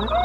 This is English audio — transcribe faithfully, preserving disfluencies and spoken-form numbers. What?